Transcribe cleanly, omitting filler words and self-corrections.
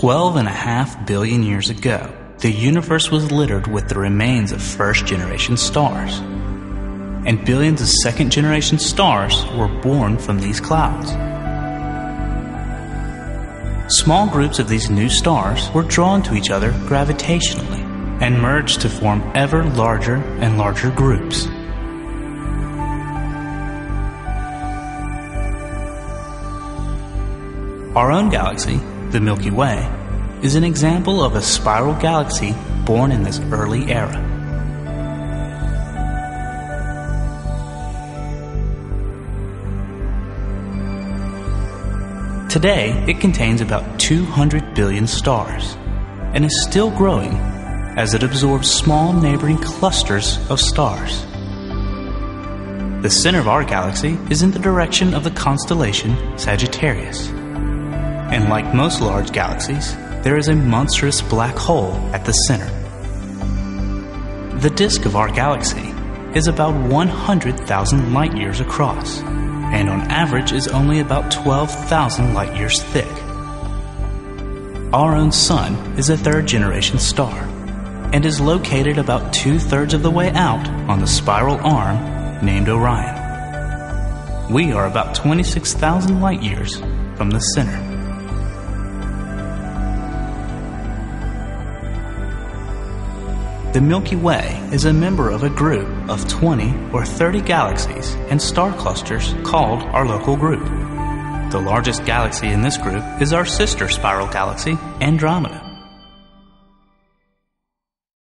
12.5 billion years ago, the universe was littered with the remains of first-generation stars, and billions of second-generation stars were born from these clouds. Small groups of these new stars were drawn to each other gravitationally and merged to form ever larger and larger groups. Our own galaxy, the Milky Way, is an example of a spiral galaxy born in this early era. Today, it contains about 200 billion stars and is still growing as it absorbs small neighboring clusters of stars. The center of our galaxy is in the direction of the constellation Sagittarius. And like most large galaxies, there is a monstrous black hole at the center. The disk of our galaxy is about 100,000 light-years across, and on average is only about 12,000 light-years thick. Our own Sun is a third-generation star, and is located about 2/3 of the way out on the spiral arm named Orion. We are about 26,000 light-years from the center. The Milky Way is a member of a group of 20 or 30 galaxies and star clusters called our Local Group. The largest galaxy in this group is our sister spiral galaxy, Andromeda.